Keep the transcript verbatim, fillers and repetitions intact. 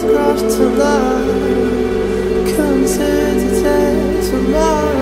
comes to life, comes here today, tomorrow.